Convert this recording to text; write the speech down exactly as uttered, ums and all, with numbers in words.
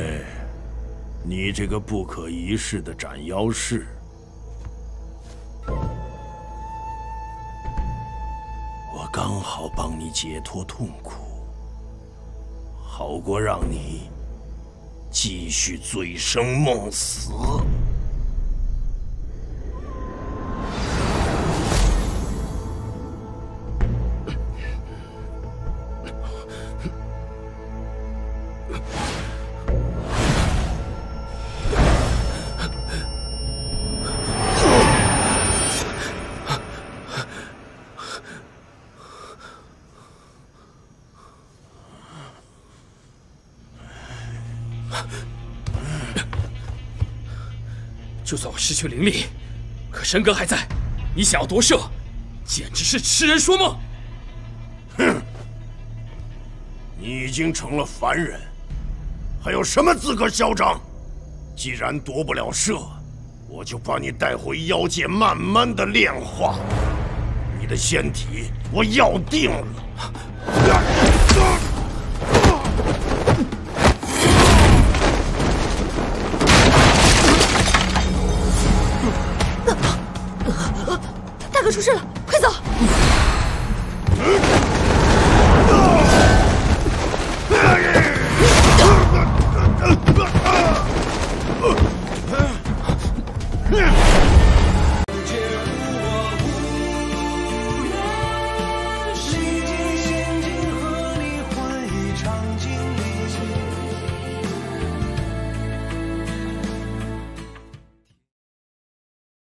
为你这个不可一世的斩妖士，我刚好帮你解脱痛苦，好过让你继续醉生梦死。 就算我失去灵力，可神格还在。你想要夺舍，简直是痴人说梦！哼！你已经成了凡人，还有什么资格嚣张？既然夺不了舍，我就把你带回妖界，慢慢的炼化。你的仙体，我要定了。 出事了，快走！